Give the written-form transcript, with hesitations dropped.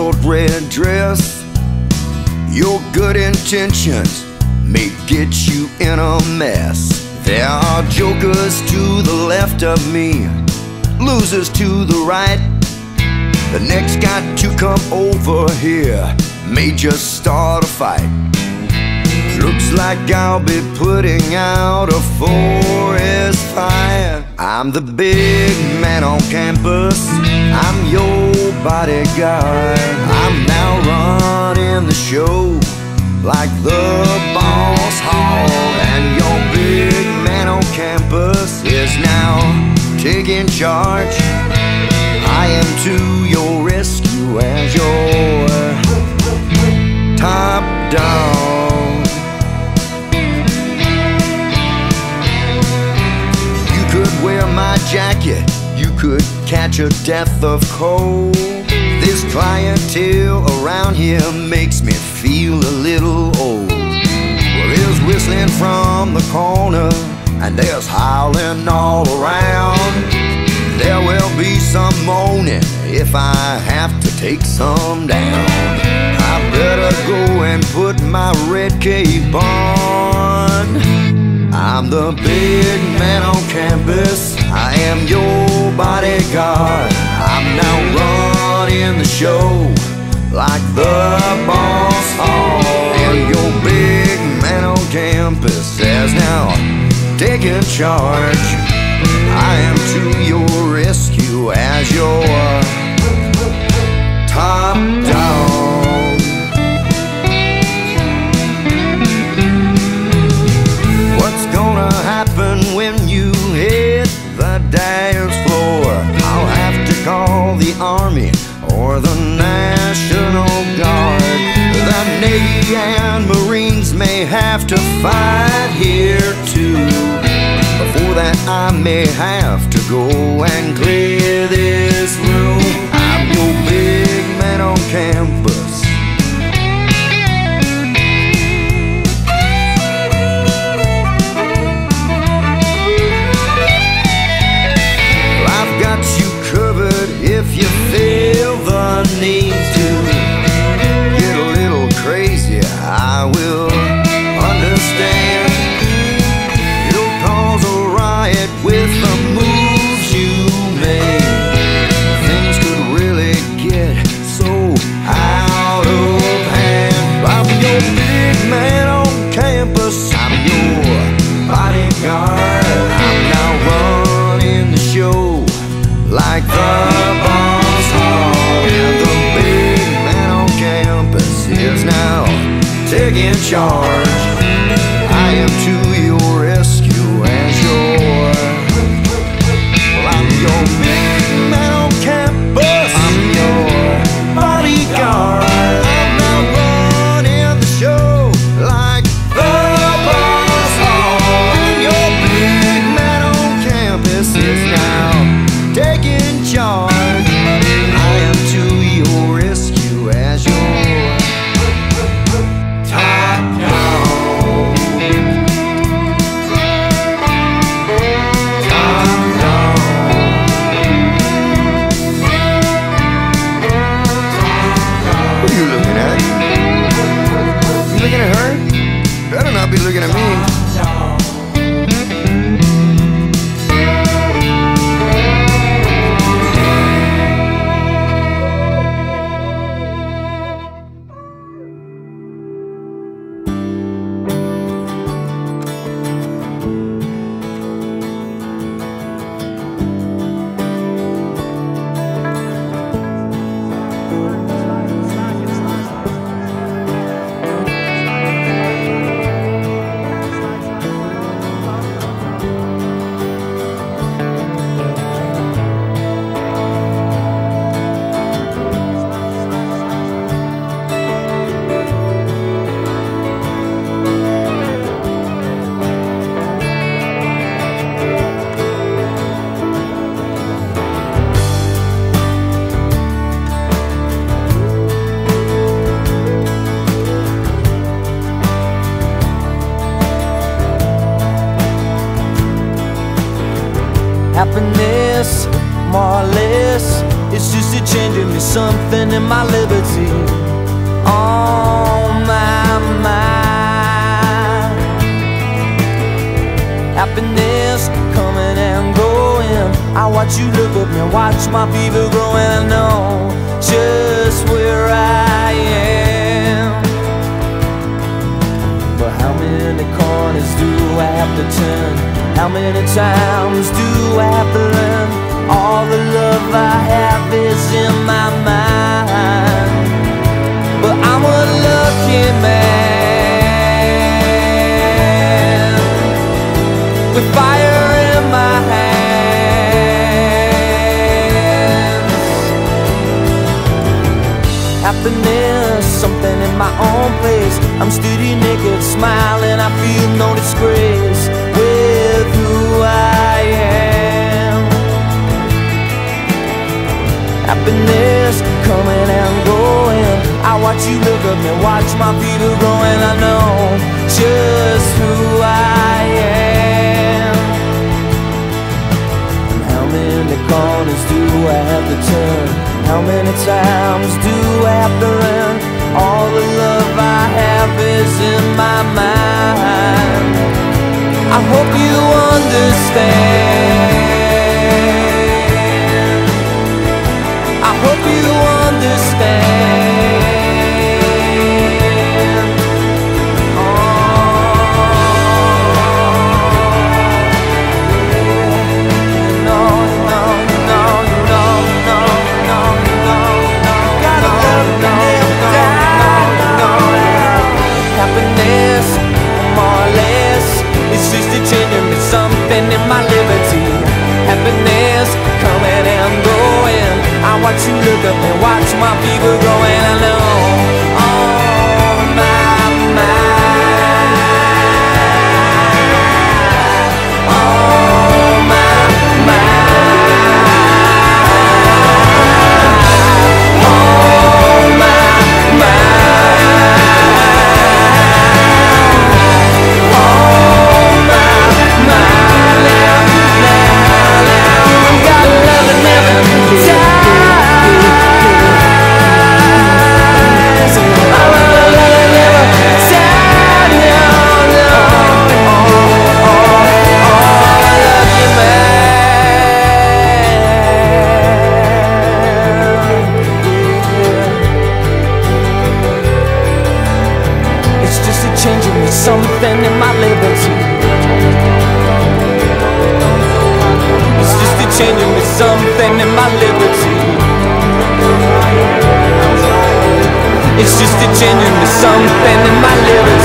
short red dress. Your good intentions may get you in a mess. There are jokers to the left of me, losers to the right. The next guy to come over here may just start a fight. Looks like I'll be putting out a forest fire. I'm the big man on campus, I'm your bodyguard. I'm now running the show like the boss hog. And your big man on campus is now taking charge. I am to your rescue as your top dog. My jacket, you could catch a death of cold. This clientele around here makes me feel a little old. Well, there's whistling from the corner and there's howling all around. There will be some moaning if I have to take some down. I better go and put my red cape on. I'm the big man on campus, I am your bodyguard. I'm now running the show like the boss hog. And your big man on campus is now taking charge. I am to your rescue as your top dog. When you hit the dance floor, I'll have to call the Army or the National Guard. The Navy and Marines may have to fight here too. Before that I may have to go and clear this room. I'm your big man on campus. If you feel the need to get a little crazy, I will understand. You'll cause a riot with the moves you made. Things could really get so out of hand. I'm your big man on campus, I'm your bodyguard. I'm now running the show like the in charge. I am to your rescue as your, well, I'm your big man on campus. I'm your bodyguard. I'm now running the show like the boss hog. And your big man on campus is now taking charge. I am to your rescue as your. Be looking at me. It's just you're changing me something in my liberty. On my mind, happiness coming and going. I watch you look at me, watch my fever grow, and I know just where I am. But how many corners do I have to turn? How many times do I have to learn? All the love I have is in my mind, but I'm a lucky man with fire in my hands. Happiness, something in my own place. I'm steady naked, smiling, I feel no disgrace with who I am. Happiness coming and going. I watch you look at me, watch my feet are growing. I know just who I am. And how many corners do I have to turn? How many times do I have to run? All the love I have is in my mind. I hope you understand. Hope you understand. Oh, no, no, no, no, no, no, no, no. Gotta love no, no, no, no. Happiness, more or less, it's just a change in me, something in my liberty. Happiness coming and going. I watch you look up and watch my fever grow, and I know on my mind, on my mind, on my mind, on my mind. Now, got love that never dies. Changing me something in my liberty. It's just a changing me something in my liberty. It's just a changing me something in my liberty.